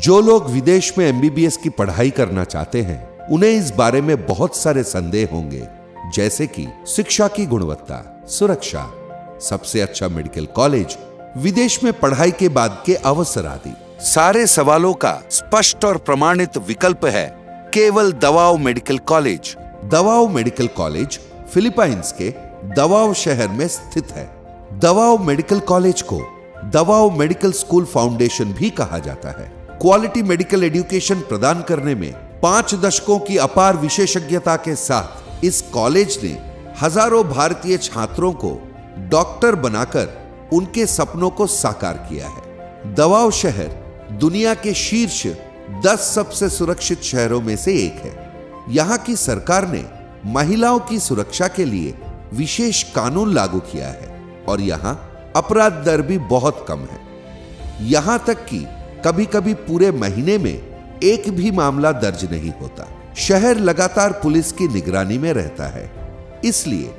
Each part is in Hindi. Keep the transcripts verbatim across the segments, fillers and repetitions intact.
जो लोग विदेश में एमबीबीएस की पढ़ाई करना चाहते हैं उन्हें इस बारे में बहुत सारे संदेह होंगे, जैसे कि शिक्षा की गुणवत्ता, सुरक्षा, सबसे अच्छा मेडिकल कॉलेज, विदेश में पढ़ाई के बाद के अवसर आदि। सारे सवालों का स्पष्ट और प्रमाणित विकल्प है केवल Davao medical college. Davao medical college Philippines के दवाओ शहर में स्थित है। दवाओ मेडिकल कॉलेज को दवाओ मेडिकल स्कूल फाउंडेशन भी कहा जाता है। क्वालिटी मेडिकल एजुकेशन प्रदान करने में पांच दशकों की अपार विशेषज्ञता के साथ इस कॉलेज ने हजारों भारतीय छात्रों को डॉक्टर बनाकर उनके सपनों को साकार किया है। दवाओ शहर दुनिया के शीर्ष दस सबसे सुरक्षित शहरों में से एक है। यहाँ की सरकार ने महिलाओं की सुरक्षा के लिए विशेष कानून लागू किया है और यहाँ अपराध दर भी बहुत कम है। यहां तक कि कभी कभी पूरे महीने में एक भी मामला दर्ज नहीं होता। शहर लगातार पुलिस की निगरानी में रहता है। इसलिए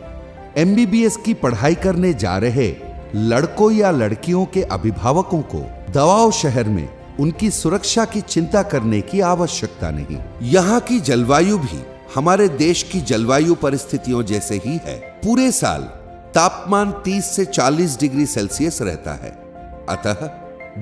एमबीबीएस की पढ़ाई करने जा रहे लड़कों या लड़कियों के अभिभावकों को दवाओ शहर में उनकी सुरक्षा की चिंता करने की आवश्यकता नहीं। यहाँ की जलवायु भी हमारे देश की जलवायु परिस्थितियों जैसे ही है। पूरे साल तापमान तीस से चालीस डिग्री सेल्सियस रहता है। अतः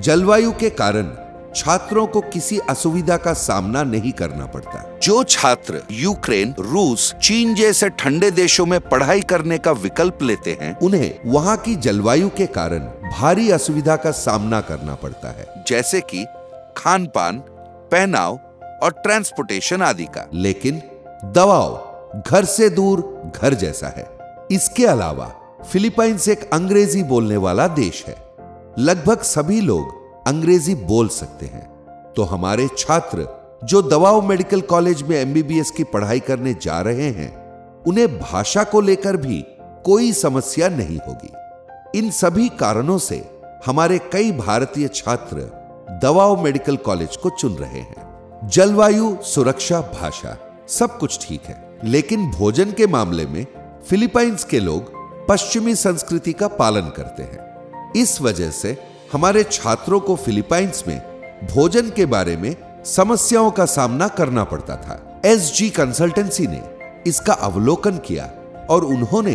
जलवायु के कारण छात्रों को किसी असुविधा का सामना नहीं करना पड़ता। जो छात्र यूक्रेन, रूस, चीन जैसे ठंडे देशों में पढ़ाई करने का विकल्प लेते हैं उन्हें वहां की जलवायु के कारण भारी असुविधा का सामना करना पड़ता है, जैसे कि खान पान, पहनाव और ट्रांसपोर्टेशन आदि का। लेकिन दवाओ घर से दूर घर जैसा है। इसके अलावा फिलीपाइंस एक अंग्रेजी बोलने वाला देश है। लगभग सभी लोग अंग्रेजी बोल सकते हैं। तो हमारे छात्र जो दवाओ मेडिकल कॉलेज में एमबीबीएस की पढ़ाई करने जा रहे हैं उन्हें भाषा को लेकर भी कोई समस्या नहीं होगी। इन सभी कारणों से हमारे कई भारतीय छात्र दवाओ मेडिकल कॉलेज को चुन रहे हैं। जलवायु, सुरक्षा, भाषा सब कुछ ठीक है, लेकिन भोजन के मामले में फिलीपाइंस के लोग पश्चिमी संस्कृति का पालन करते हैं। इस वजह से हमारे छात्रों को फिलीपाइंस में भोजन के बारे में समस्याओं का सामना करना पड़ता था। एसजी कंसल्टेंसी ने इसका अवलोकन किया और उन्होंने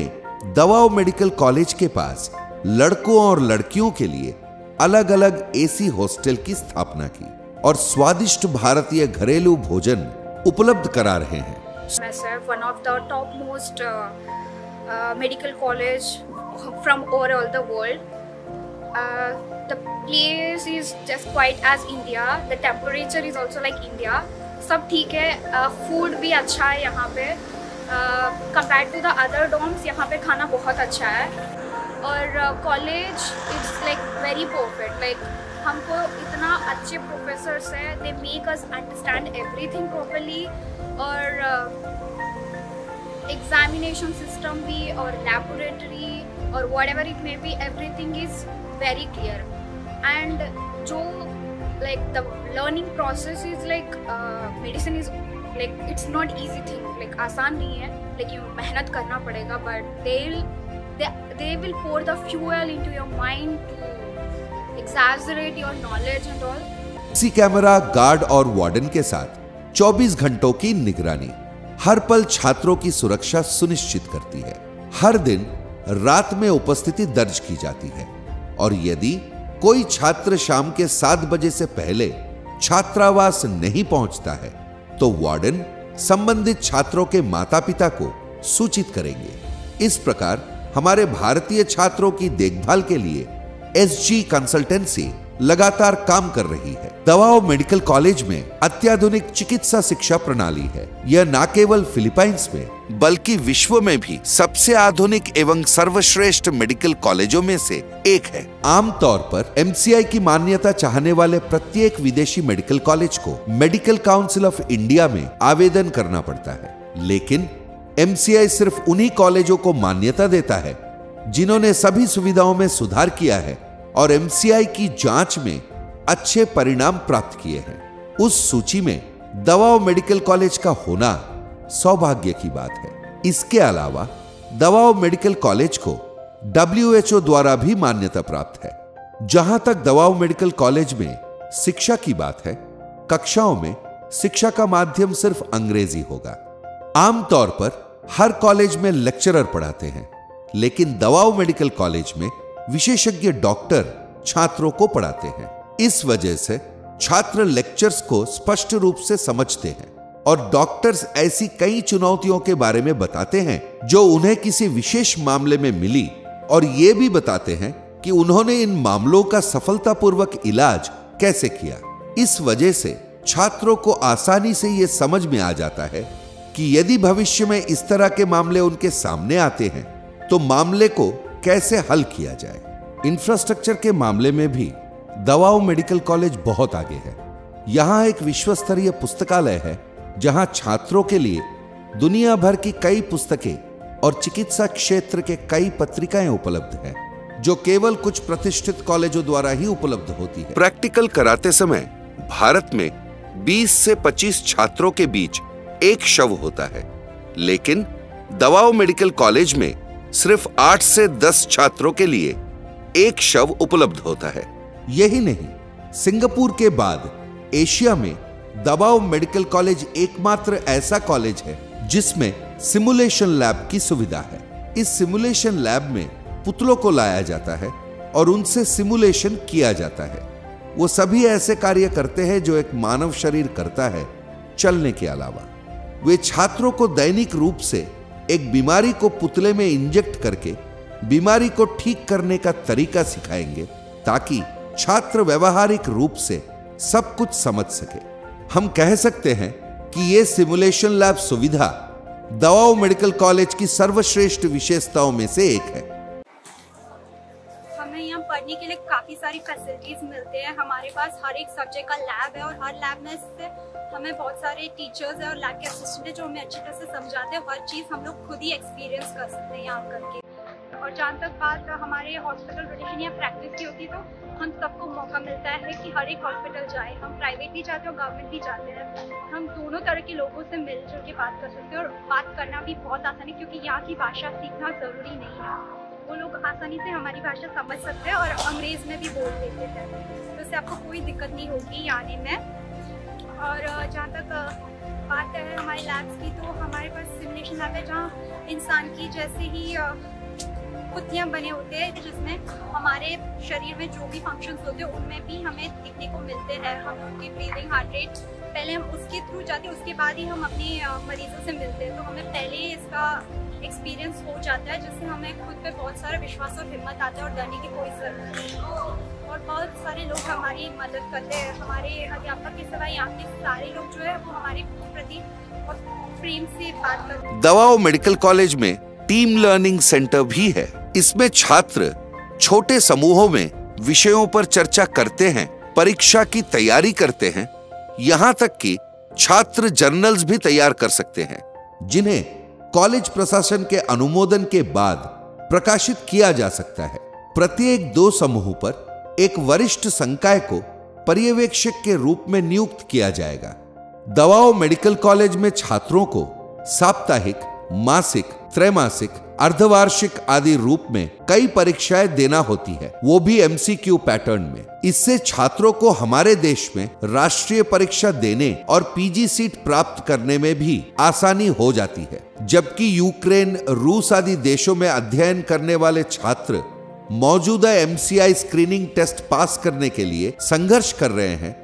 दवाओ मेडिकल कॉलेज के पास लड़कों और लड़कियों के लिए अलग अलग एसी हॉस्टल की स्थापना की और स्वादिष्ट भारतीय घरेलू भोजन उपलब्ध करा रहे हैं। Myself, one of the top most uh, uh, medical college from overall the world. Uh, the place is just quite as India. The temperature is also like India. सब ठीक है। uh, food भी अच्छा है यहाँ पे। uh, compared to the other dorms यहाँ पे खाना बहुत अच्छा है और uh, college it's like very perfect. Like हमको इतना अच्छे professors हैं, they make us understand everything properly. और एग्जामिनेशन uh, सिस्टम भी और लैबोरेटरी और whatever it may be everything is very clear and जो like the learning process is like medicine is like it's not easy thing, like आसान नहीं है, लेकिन मेहनत करना पड़ेगा। But they they will pour the fuel into your mind to exaggerate your knowledge and all. C camera, guard और वार्डन के साथ चौबीस घंटों की निगरानी हर पल छात्रों की सुरक्षा सुनिश्चित करती है। हर दिन रात में उपस्थिति दर्ज की जाती है और यदि कोई छात्र शाम के सात बजे से पहले छात्रावास नहीं पहुंचता है तो वार्डन संबंधित छात्रों के माता-पिता को सूचित करेंगे। इस प्रकार हमारे भारतीय छात्रों की देखभाल के लिए एसजी कंसल्टेंसी लगातार काम कर रही है। दवाओ मेडिकल कॉलेज में अत्याधुनिक चिकित्सा शिक्षा प्रणाली है। यह न केवल फिलीपाइंस में बल्कि विश्व में भी सबसे आधुनिक एवं सर्वश्रेष्ठ मेडिकल कॉलेजों में से एक है। आमतौर पर एमसीआई की मान्यता चाहने वाले प्रत्येक विदेशी मेडिकल कॉलेज को मेडिकल काउंसिल ऑफ इंडिया में आवेदन करना पड़ता है, लेकिन एमसीआई सिर्फ उन्हीं कॉलेजों को मान्यता देता है जिन्होंने सभी सुविधाओं में सुधार किया है और एमसीआई की जांच में अच्छे परिणाम प्राप्त किए हैं। उस सूची में दवाओ मेडिकल कॉलेज का होना सौभाग्य की बात है। इसके अलावा दवाओ मेडिकल कॉलेज को डब्ल्यूएचओ द्वारा भी मान्यता प्राप्त है। जहां तक दवाओ मेडिकल कॉलेज में शिक्षा की बात है, कक्षाओं में शिक्षा का माध्यम सिर्फ अंग्रेजी होगा। आमतौर पर हर कॉलेज में लेक्चरर पढ़ाते हैं, लेकिन दवाओ मेडिकल कॉलेज में विशेषज्ञ डॉक्टर छात्रों को पढ़ाते हैं। इस वजह से छात्र लेक्चर्स को स्पष्ट रूप से समझते हैं और डॉक्टर्स ऐसी कई चुनौतियों के बारे में बताते हैं जो उन्हें किसी विशेष मामले में मिली, और ये भी बताते हैं कि उन्होंने इन मामलों का सफलतापूर्वक इलाज कैसे किया। इस वजह से छात्रों को आसानी से यह समझ में आ जाता है कि यदि भविष्य में इस तरह के मामले उनके सामने आते हैं तो मामले को कैसे हल किया जाए। इंफ्रास्ट्रक्चर के मामले में भी दवाओ मेडिकल कॉलेज बहुत आगे है। यहाँ एक विश्व स्तरीय पुस्तकालय है जहाँ छात्रों के लिए दुनिया भर की कई पुस्तकें और चिकित्सा क्षेत्र के कई पत्रिकाएं उपलब्ध हैं, जो केवल कुछ प्रतिष्ठित कॉलेजों द्वारा ही उपलब्ध होती है। प्रैक्टिकल कराते समय भारत में बीस से पच्चीस छात्रों के बीच एक शव होता है, लेकिन दवाओ मेडिकल कॉलेज में सिर्फ आठ से दस छात्रों के लिए एक शव उपलब्ध होता है। यही नहीं, सिंगापुर के बाद एशिया में दवाओ मेडिकल कॉलेज एकमात्र ऐसा कॉलेज है जिसमें सिमुलेशन लैब की सुविधा है। इस सिमुलेशन लैब में पुतलों को लाया जाता है और उनसे सिमुलेशन किया जाता है। वो सभी ऐसे कार्य करते हैं जो एक मानव शरीर करता है, चलने के अलावा। वे छात्रों को दैनिक रूप से एक बीमारी को पुतले में इंजेक्ट करके बीमारी को ठीक करने का तरीका सिखाएंगे ताकि छात्र व्यवहारिक रूप से सब कुछ समझ सके। हम कह सकते हैं कि यह सिमुलेशन लैब सुविधा दवाओ मेडिकल कॉलेज की सर्वश्रेष्ठ विशेषताओं में से एक है। हमें यहाँ पढ़ने के लिए काफी सारी फैसिलिटीज मिलते हैं। हमारे पास हर एक सब्जेक्ट का लैब है और हर लैब में से हमें बहुत सारे टीचर्स है और लैब के असिस्टेंट है जो हमें अच्छी तरह से समझाते हैं। हर चीज हम लोग खुद ही एक्सपीरियंस कर सकते हैं यहाँ करके। और जहाँ तक बात हमारे हॉस्पिटल रिलेशन या प्रैक्टिस की होती है तो हम सबको मौका मिलता है कि हर एक हॉस्पिटल जाए। हम प्राइवेट भी जाते हैं और गवर्नमेंट भी जाते हैं। हम दोनों तरह के लोगों से मिलजुल के बात कर सकते हैं और बात करना भी बहुत आसानी, क्योंकि यहाँ की भाषा सीखना ज़रूरी नहीं है। वो लोग आसानी से हमारी भाषा समझ सकते हैं और अंग्रेज़ में भी बोल देते हैं, तो उससे आपको कोई दिक्कत नहीं होगी आने में। और जहाँ तक बात है हमारे लैब्स की, तो हमारे पास सिमुलेशन लैब है जहाँ इंसान की जैसे ही पुतलियाँ बने होते हैं जिसमें हमारे शरीर में जो भी फंक्शंस होते हैं उनमें भी हमें दिखने को मिलते हैं। हम उनकी ब्रीदिंग, हार्ट रेट पहले हम उसके थ्रू जाते हैं, उसके बाद ही हम अपने मरीजों से मिलते हैं। तो हमें पहले इसका एक्सपीरियंस हो जाता है, जिससे हमें खुद पे बहुत सारा विश्वास और हिम्मत आता है और डरने की कोई जरूरत नहीं। और बहुत सारे लोग हमारी मदद करते हैं। हमारे अध्यापक के सिवा यहाँ के सारे लोग जो है वो हमारे प्रति बहुत प्रेम से बात करते हैं। दवाओ मेडिकल कॉलेज में टीम लर्निंग सेंटर भी है। इसमें छात्र छोटे समूहों में विषयों पर चर्चा करते हैं, परीक्षा की तैयारी करते हैं, यहाँ तक कि छात्र जर्नल्स भी तैयार कर सकते हैं, जिन्हें कॉलेज प्रशासन के अनुमोदन के बाद प्रकाशित किया जा सकता है। प्रत्येक दो समूह पर एक वरिष्ठ संकाय को पर्यवेक्षक के रूप में नियुक्त किया जाएगा। दवाओ मेडिकल कॉलेज में छात्रों को साप्ताहिक, मासिक, त्रैमासिक, अर्धवार्षिक आदि रूप में कई परीक्षाएं देना होती है, वो भी एमसीक्यू पैटर्न में। इससे छात्रों को हमारे देश में राष्ट्रीय परीक्षा देने और पीजी सीट प्राप्त करने में भी आसानी हो जाती है, जबकि यूक्रेन, रूस आदि देशों में अध्ययन करने वाले छात्र मौजूदा एमसीआई स्क्रीनिंग टेस्ट पास करने के लिए संघर्ष कर रहे हैं।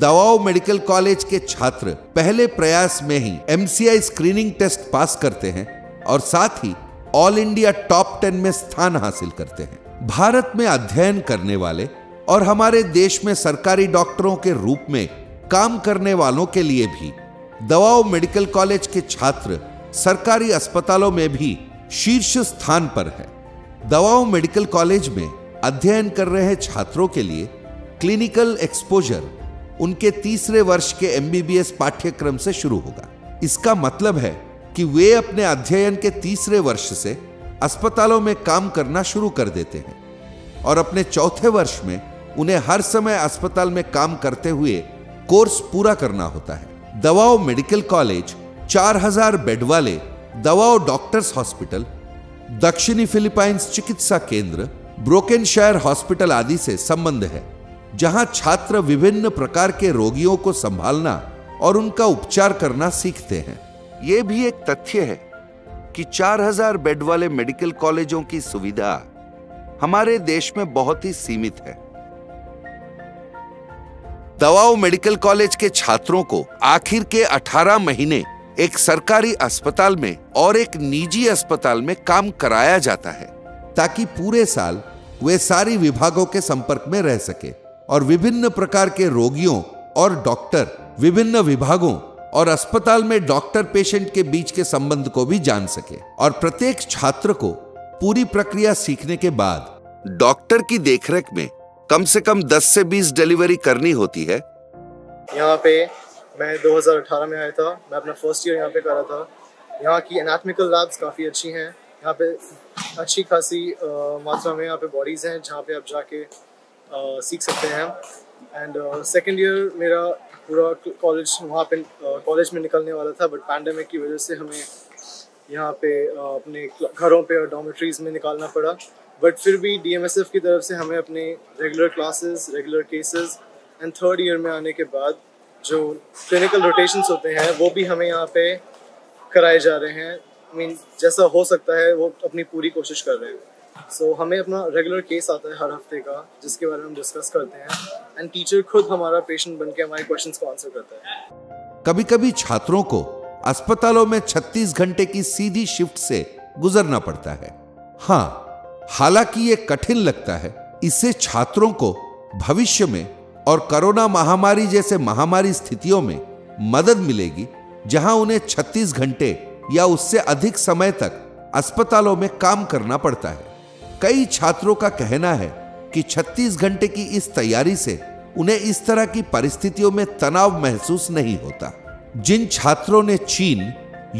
दवाओ मेडिकल कॉलेज के छात्र पहले प्रयास में ही एमसीआई स्क्रीनिंग टेस्ट पास करते हैं और साथ ही ऑल इंडिया टॉप टेन में स्थान हासिल करते हैं। भारत में अध्ययन करने वाले और हमारे देश में सरकारी डॉक्टरों के रूप में काम करने वालों के लिए भी दवाओ मेडिकल कॉलेज के छात्र सरकारी अस्पतालों में भी शीर्ष स्थान पर है। दवाओ मेडिकल कॉलेज में अध्ययन कर रहे छात्रों के लिए क्लिनिकल एक्सपोजर उनके तीसरे वर्ष के एमबीबीएस पाठ्यक्रम से शुरू होगा। इसका मतलब है कि वे अपने अध्ययन के तीसरे वर्ष से अस्पतालों में काम करना शुरू कर देते हैं और अपने चौथे वर्ष में उन्हें हर समय अस्पताल में काम करते हुए कोर्स पूरा करना होता है। दवाओ मेडिकल कॉलेज चार हज़ार बेड वाले दवाओ डॉक्टर्स हॉस्पिटल, दक्षिणी फिलीपाइंस चिकित्सा केंद्र, ब्रोकेनशायर हॉस्पिटल आदि से संबंध है। जहां छात्र विभिन्न प्रकार के रोगियों को संभालना और उनका उपचार करना सीखते हैं। ये भी एक तथ्य है कि चार हज़ार बेड वाले मेडिकल कॉलेजों की सुविधा हमारे देश में बहुत ही सीमित है। दवाओ मेडिकल कॉलेज के छात्रों को आखिर के अठारह महीने एक सरकारी अस्पताल में और एक निजी अस्पताल में काम कराया जाता है, ताकि पूरे साल वे सारी विभागों के संपर्क में रह सके और विभिन्न प्रकार के रोगियों और डॉक्टर, विभिन्न विभागों और अस्पताल में डॉक्टर पेशेंट के बीच के संबंध को भी जान सके। और प्रत्येक छात्र को पूरी प्रक्रिया सीखने के बाद डॉक्टर की देखरेख में कम से कम दस से बीस डिलीवरी करनी होती है। यहाँ पे मैं दो हज़ार अठारह में आया था, मैं अपना फर्स्ट ईयर यहाँ पे कर रहा था। यहाँ की एनाटॉमिकल लैब्स काफ़ी अच्छी हैं, यहाँ पे अच्छी खासी मात्रा में यहाँ पे बॉडीज़ हैं जहाँ पे आप जाके आ, सीख सकते हैं। एंड सेकेंड ईयर मेरा पूरा कॉलेज वहाँ पे कॉलेज में निकलने वाला था, बट पैंडमिक की वजह से हमें यहाँ पे आ, अपने घरों पर और डॉर्मेट्रीज में निकालना पड़ा। बट फिर भी डी एम एस एफ की तरफ से हमें अपने regular classes, regular cases and third year में आने के बाद जो क्लिनिकल रोटेशंस होते हैं वो भी हमें यहाँ पे कराए जा रहे हैं। आई मीन जैसा हो सकता है वो अपनी पूरी कोशिश कर रहे हैं। सो so, हमें अपना रेगुलर केस आता है हर हफ्ते का, जिसके बारे में हम डिस्कस करते हैं एंड टीचर खुद हमारा पेशेंट बन के हमारे क्वेश्चंस को आंसर करता है। कभी कभी छात्रों को अस्पतालों में छत्तीस घंटे की सीधी शिफ्ट से गुजरना पड़ता है। हाँ, हालांकि ये कठिन लगता है, इससे छात्रों को भविष्य में और कोरोना महामारी जैसे महामारी स्थितियों में मदद मिलेगी, जहां उन्हें छत्तीस घंटे या उससे अधिक समय तक अस्पतालों में काम करना पड़ता है। कई छात्रों का कहना है कि छत्तीस घंटे की इस तैयारी से उन्हें इस तरह की परिस्थितियों में तनाव महसूस नहीं होता। जिन छात्रों ने चीन,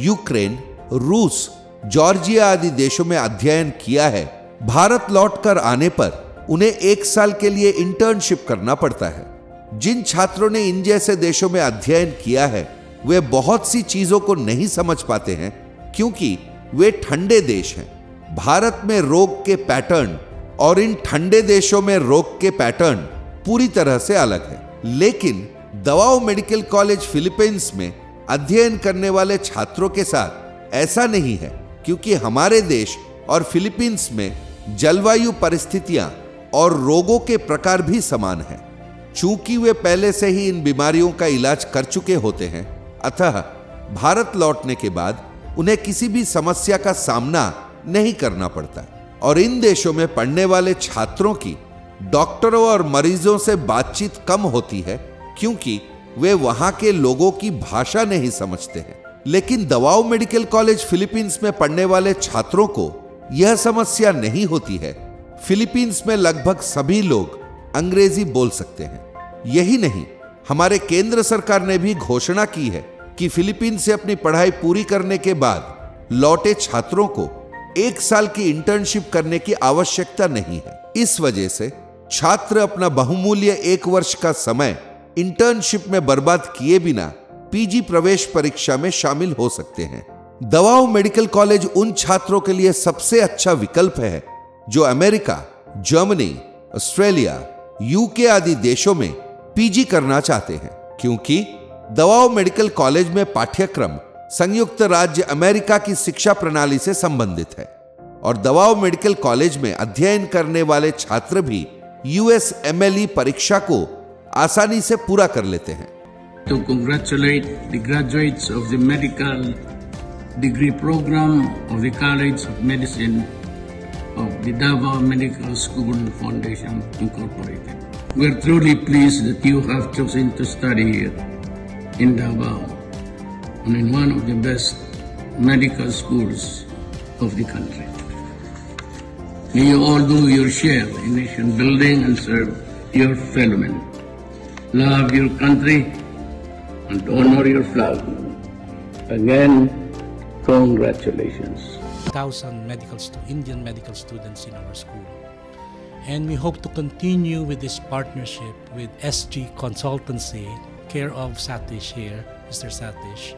यूक्रेन, रूस, जॉर्जिया आदि देशों में अध्ययन किया है, भारत लौटकर आने पर उन्हें एक साल के लिए इंटर्नशिप करना पड़ता है। जिन छात्रों ने इन जैसे देशों में अध्ययन किया है वे बहुत सी चीजों को नहीं समझ पाते हैं, क्योंकि वे ठंडे देश हैं। भारत में रोग के पैटर्न और इन ठंडे देशों में रोग के पैटर्न पूरी तरह से अलग है। लेकिन दवाओ मेडिकल कॉलेज फिलीपींस में अध्ययन करने वाले छात्रों के साथ ऐसा नहीं है, क्योंकि हमारे देश और फिलीपींस में जलवायु परिस्थितियां और रोगों के प्रकार भी समान हैं। चूंकि वे पहले से ही इन बीमारियों का इलाज कर चुके होते हैं, अतः भारत लौटने के बाद उन्हें किसी भी समस्या का सामना नहीं करना पड़ता। और इन देशों में पढ़ने वाले छात्रों की डॉक्टरों और मरीजों से बातचीत कम होती है, क्योंकि वे वहां के लोगों की भाषा नहीं समझते हैं। लेकिन दवाओ मेडिकल कॉलेज फिलीपींस में पढ़ने वाले छात्रों को यह समस्या नहीं होती है। फिलीपींस में लगभग सभी लोग अंग्रेजी बोल सकते हैं। यही नहीं, हमारे केंद्र सरकार ने भी घोषणा की है कि फिलीपींस से अपनी पढ़ाई पूरी करने के बाद लौटे छात्रों को एक साल की इंटर्नशिप करने की आवश्यकता नहीं है। इस वजह से छात्र अपना बहुमूल्य एक वर्ष का समय इंटर्नशिप में बर्बाद किए बिना पीजी प्रवेश परीक्षा में शामिल हो सकते हैं। दवाओ मेडिकल कॉलेज उन छात्रों के लिए सबसे अच्छा विकल्प है जो अमेरिका, जर्मनी, ऑस्ट्रेलिया, यूके आदि देशों में पीजी करना चाहते हैं, क्योंकि दवाओ मेडिकल कॉलेज में पाठ्यक्रम संयुक्त राज्य अमेरिका की शिक्षा प्रणाली से संबंधित है। और दवाओ मेडिकल कॉलेज में अध्ययन करने वाले छात्र भी U S M L E परीक्षा को आसानी से पूरा कर लेते हैं। To congratulate the graduates of the medical degree program of the College of Medicine of the Davao Medical School Foundation Incorporated. We are truly pleased that you have chosen to study here in Davao and in one of the best medical schools of the country. May you all do your share in nation building and serve your fellow men. Love your country and honor your flag. Again, congratulations. one thousand medical Indian medical students in our school. And we hope to continue with this partnership with S G Consultancy, care of Satish here, Mister Satish.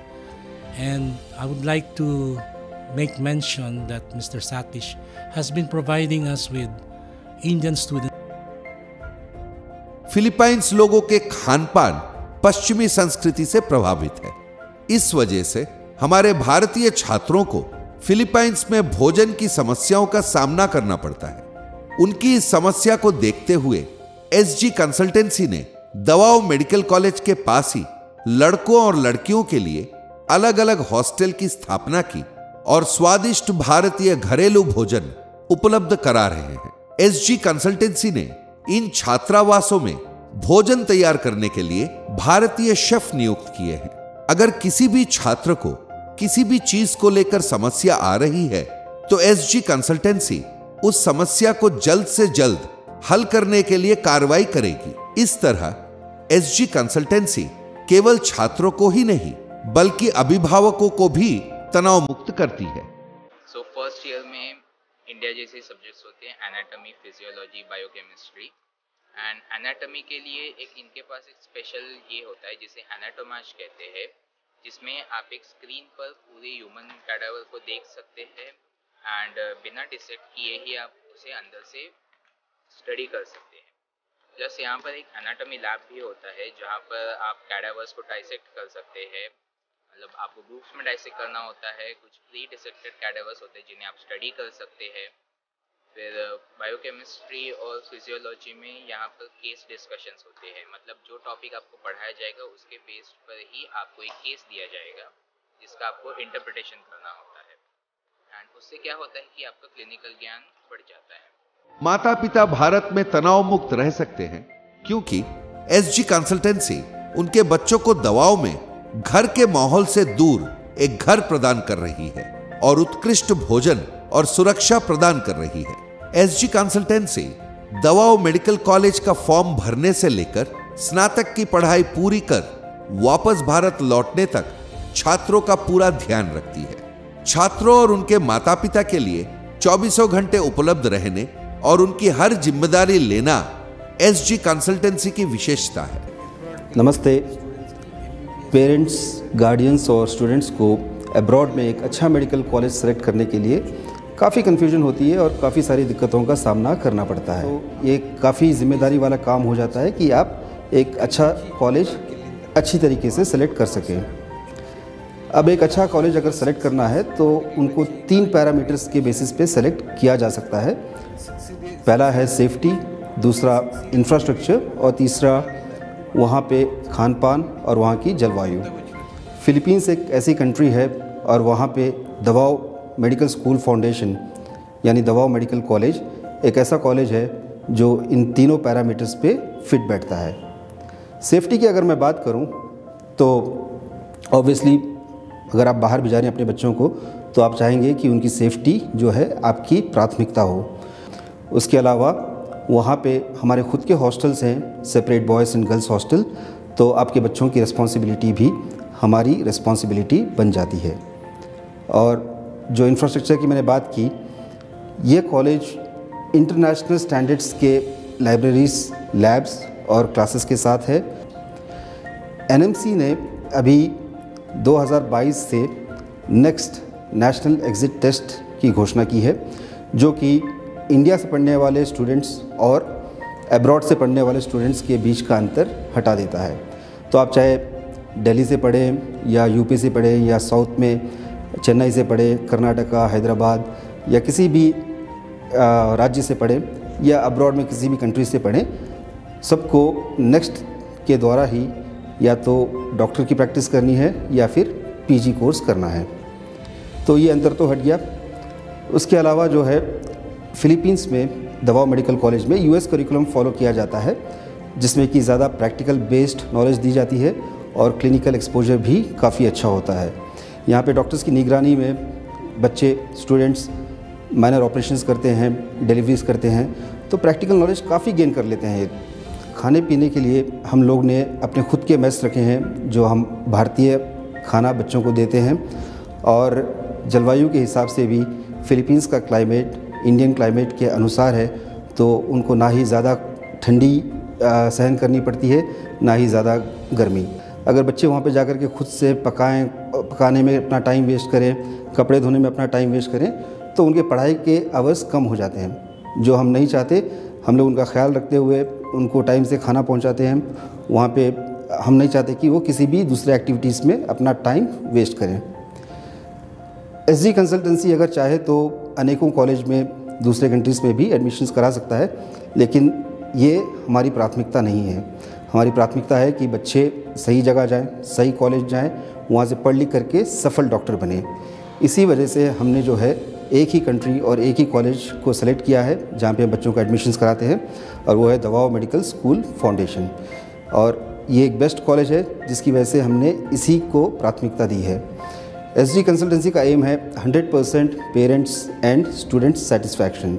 And I would like to make mention that Mister Satish has been providing us with Indian students. Philippines लोगों के खानपान पश्चिमी संस्कृति से प्रभावित है। इस वजह से हमारे भारतीय छात्रों को फिलीपाइंस में भोजन की समस्याओं का सामना करना पड़ता है। उनकी इस समस्या को देखते हुए एसजी कंसल्टेंसी ने दवाओ मेडिकल कॉलेज के पास ही लड़कों और लड़कियों के लिए अलग अलग हॉस्टल की स्थापना की और स्वादिष्ट भारतीय घरेलू भोजन उपलब्ध करा रहे हैं। एसजी कंसल्टेंसी ने इन छात्रावासों में भोजन तैयार करने के लिए भारतीय शेफ नियुक्त किए हैं। अगर किसी भी छात्र को किसी भी चीज को लेकर समस्या आ रही है तो एसजी कंसल्टेंसी उस समस्या को जल्द से जल्द हल करने के लिए कार्रवाई करेगी। इस तरह एसजी कंसल्टेंसी केवल छात्रों को ही नहीं बल्कि अभिभावकों को भी तनाव मुक्त करती है। सो फर्स्ट ईयर में इंडिया जैसे सब्जेक्ट्स होते हैं anatomy, physiology, biochemistry and anatomy के लिए एक इनके पास एक स्पेशल ये होता है जिसे एनाटोमाज कहते हैं, जिसमें आप एक स्क्रीन पर पूरे ह्यूमन कैडावर को देख सकते हैं एंड बिना डिसेक्ट किए ही आप उसे अंदर से स्टडी कर सकते हैं। प्लस यहाँ पर एक एनाटॉमी लैब भी होता है जहाँ पर आप कैडावर्स को डाइसेक्ट कर सकते हैं, मतलब आपको ग्रुप्स में डाइसेक्ट करना होता है। कुछ प्री डिसेक्टेड कैडावर्स होते हैं जिन्हें आप स्टडी कर सकते हैं। फिर बायोकेमिस्ट्री और फिजियोलॉजी में यहाँ पर केस डिस्कशंस होते हैं, मतलब जो टॉपिक आपको पढ़ाया जाएगा उसके बेस पर ही आपको एक केस दिया जाएगा जिसका आपको इंटरप्रिटेशन करना होता है एंड उससे क्या होता है कि आपका क्लिनिकल ज्ञान बढ़ जाता है। माता पिता भारत में तनाव मुक्त रह सकते हैं क्योंकि एसजी कंसल्टेंसी उनके बच्चों को दवाओं में घर के माहौल से दूर एक घर प्रदान कर रही है और उत्कृष्ट भोजन और सुरक्षा प्रदान कर रही है। SG consultancy Davao medical college का फॉर्म भरने से लेकर स्नातक की पढ़ाई पूरी कर वापस भारत लौटने तक छात्रों का पूरा ध्यान रखती है। छात्रों और उनके माता पिता के लिए चौबीसों घंटे उपलब्ध रहने और उनकी हर जिम्मेदारी लेना एसजी कंसल्टेंसी की विशेषता है। नमस्ते। पेरेंट्स, गार्डियंस और स्टूडेंट्स को अब्रॉड में एक अच्छा मेडिकल कॉलेज सेलेक्ट करने के लिए काफ़ी कन्फ्यूजन होती है और काफ़ी सारी दिक्कतों का सामना करना पड़ता है। तो ये काफ़ी जिम्मेदारी वाला काम हो जाता है कि आप एक अच्छा कॉलेज अच्छी तरीके से सेलेक्ट कर सकें। अब एक अच्छा कॉलेज अगर सेलेक्ट करना है तो उनको तीन पैरामीटर्स के बेसिस पे सेलेक्ट किया जा सकता है। पहला है सेफ्टी, दूसरा इंफ्रास्ट्रक्चर और तीसरा वहाँ पे खान पान और वहाँ की जलवायु। फिलीपींस एक ऐसी कंट्री है और वहाँ पे दवाओ मेडिकल स्कूल फाउंडेशन यानी दवाओ मेडिकल कॉलेज एक ऐसा कॉलेज है जो इन तीनों पैरामीटर्स पे फिट बैठता है। सेफ्टी की अगर मैं बात करूँ तो ऑब्वियसली अगर आप बाहर भेज रहे हैं अपने बच्चों को तो आप चाहेंगे कि उनकी सेफ़्टी जो है आपकी प्राथमिकता हो। उसके अलावा वहाँ पे हमारे खुद के हॉस्टल्स हैं, separate boys and girls hostel, तो आपके बच्चों की रिस्पॉन्सिबिलिटी भी हमारी रिस्पॉन्सिबिलिटी बन जाती है। और जो इंफ्रास्ट्रक्चर की मैंने बात की, ये कॉलेज इंटरनेशनल स्टैंडर्ड्स के लाइब्रेरीज, लैब्स और क्लासेस के साथ है। एनएमसी ने अभी दो हज़ार बाईस से नेक्स्ट नेशनल एग्ज़िट टेस्ट की घोषणा की है, जो कि इंडिया से पढ़ने वाले स्टूडेंट्स और अब्रॉड से पढ़ने वाले स्टूडेंट्स के बीच का अंतर हटा देता है। तो आप चाहे दिल्ली से पढ़ें या यूपी से पढ़ें या साउथ में चेन्नई से पढ़ें, कर्नाटका, हैदराबाद या किसी भी राज्य से पढ़ें या अब्रॉड में किसी भी कंट्री से पढ़ें, सबको नेक्स्ट के द्वारा ही या तो डॉक्टर की प्रैक्टिस करनी है या फिर पीजी कोर्स करना है। तो ये अंतर तो हट गया। उसके अलावा जो है फिलीपींस में दवाओ मेडिकल कॉलेज में यूएस करिकुलम फॉलो किया जाता है जिसमें कि ज़्यादा प्रैक्टिकल बेस्ड नॉलेज दी जाती है और क्लिनिकल एक्सपोजर भी काफ़ी अच्छा होता है। यहाँ पे डॉक्टर्स की निगरानी में बच्चे, स्टूडेंट्स माइनर ऑपरेशंस करते हैं, डिलीवरीज करते हैं, तो प्रैक्टिकल नॉलेज काफ़ी गेन कर लेते हैं। खाने पीने के लिए हम लोग ने अपने खुद के मेस रखे हैं जो हम भारतीय खाना बच्चों को देते हैं और जलवायु के हिसाब से भी फिलीपींस का क्लाइमेट इंडियन क्लाइमेट के अनुसार है, तो उनको ना ही ज़्यादा ठंडी सहन करनी पड़ती है ना ही ज़्यादा गर्मी। अगर बच्चे वहाँ पे जाकर के खुद से पकाएं, पकाने में अपना टाइम वेस्ट करें, कपड़े धोने में अपना टाइम वेस्ट करें, तो उनके पढ़ाई के आवर्स कम हो जाते हैं, जो हम नहीं चाहते। हम लोग उनका ख्याल रखते हुए उनको टाइम से खाना पहुंचाते हैं। वहाँ पे हम नहीं चाहते कि वो किसी भी दूसरे एक्टिविटीज़ में अपना टाइम वेस्ट करें। एसजी कंसल्टेंसी अगर चाहे तो अनेकों कॉलेज में दूसरे कंट्रीज़ में भी एडमिशन्स करा सकता है, लेकिन ये हमारी प्राथमिकता नहीं है। हमारी प्राथमिकता है कि बच्चे सही जगह जाएं, सही कॉलेज जाएं, वहाँ से पढ़ लिख करके सफल डॉक्टर बने। इसी वजह से हमने जो है एक ही कंट्री और एक ही कॉलेज को सेलेक्ट किया है जहाँ पे हम बच्चों का एडमिशन्स कराते हैं, और वो है दवाओ मेडिकल स्कूल फाउंडेशन। और ये एक बेस्ट कॉलेज है जिसकी वजह से हमने इसी को प्राथमिकता दी है। एसजी कंसल्टेंसी का एम है hundred percent parents and students satisfaction.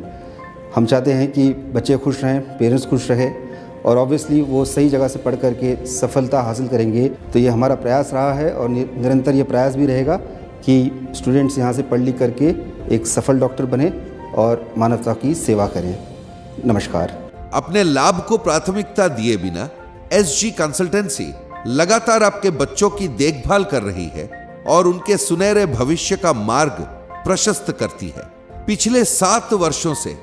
हम चाहते हैं कि बच्चे खुश रहें, पेरेंट्स खुश रहें, और ऑब्वियसली वो सही जगह से पढ़ करके सफलता हासिल करेंगे। तो ये हमारा प्रयास रहा है और निरंतर ये प्रयास भी रहेगा कि स्टूडेंट्स यहाँ से पढ़ लिख करके एक सफल डॉक्टर बने और मानवता की सेवा करें। नमस्कार। अपने लाभ को प्राथमिकता दिए बिना एसजी कंसल्टेंसी लगातार आपके बच्चों की देखभाल कर रही है और उनके सुनहरे भविष्य का मार्ग प्रशस्त करती है। पिछले सात वर्षों से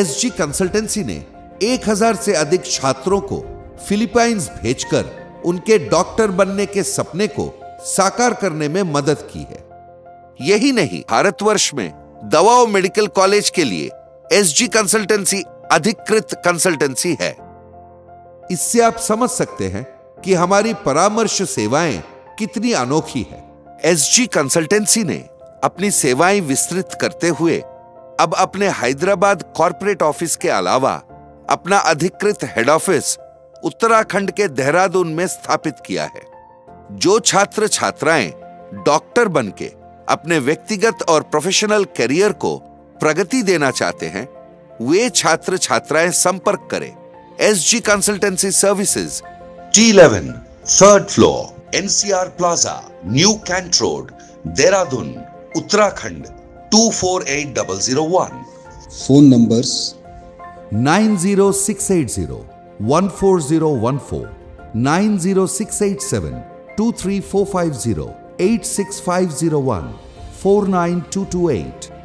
एसजी कंसल्टेंसी ने एक हजार से अधिक छात्रों को फिलीपाइंस भेजकर उनके डॉक्टर बनने के सपने को साकार करने में मदद की है। यही नहीं, भारतवर्ष में दवाओ मेडिकल कॉलेज के लिए एसजी कंसल्टेंसी अधिकृत कंसल्टेंसी है। इससे आप समझ सकते हैं कि हमारी परामर्श सेवाएं कितनी अनोखी है। एसजी कंसल्टेंसी ने अपनी सेवाएं विस्तृत करते हुए अब अपने हैदराबाद कॉर्पोरेट ऑफिस के अलावा अपना अधिकृत हेड ऑफिस उत्तराखंड के देहरादून में स्थापित किया है। जो छात्र छात्राएं डॉक्टर बनके अपने व्यक्तिगत और प्रोफेशनल करियर को प्रगति देना चाहते हैं, वे छात्र छात्राएं संपर्क करें। SG consultancy services, T eleven, third floor, NCR plaza, new cantt road, Dehradun, Uttarakhand two four eight double zero one. Phone numbers nine zero six eight zero one four zero one four, nine zero six eight seven two three four five zero, eight six five zero one, four nine two two eight.